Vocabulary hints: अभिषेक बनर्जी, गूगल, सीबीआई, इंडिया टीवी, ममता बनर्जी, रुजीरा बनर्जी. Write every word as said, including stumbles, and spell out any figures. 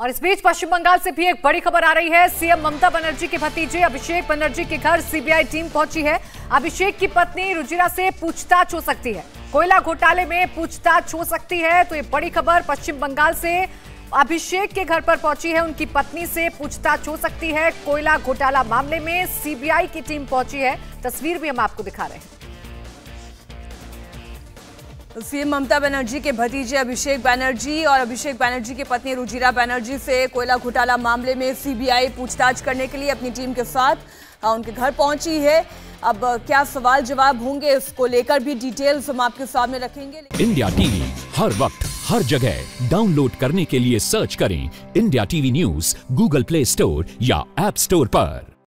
और इस बीच पश्चिम बंगाल से भी एक बड़ी खबर आ रही है। सीएम ममता बनर्जी के भतीजे अभिषेक बनर्जी के घर सीबीआई टीम पहुंची है। अभिषेक की पत्नी रुजीरा से पूछताछ हो सकती है, कोयला घोटाले में पूछताछ हो सकती है। तो ये बड़ी खबर पश्चिम बंगाल से अभिषेक के घर पर पहुंची है, उनकी पत्नी से पूछताछ हो सकती है। कोयला घोटाला मामले में सीबीआई की टीम पहुंची है, तस्वीर भी हम आपको दिखा रहे हैं। सीएम ममता बनर्जी के भतीजे अभिषेक बनर्जी और अभिषेक बनर्जी की पत्नी रुजीरा बनर्जी से कोयला घोटाला मामले में सीबीआई पूछताछ करने के लिए अपनी टीम के साथ उनके घर पहुंची है। अब क्या सवाल जवाब होंगे, इसको लेकर भी डिटेल्स हम आपके सामने रखेंगे। इंडिया टीवी हर वक्त हर जगह डाउनलोड करने के लिए सर्च करें इंडिया टीवी news गूगल Play Store या ऐप स्टोर पर।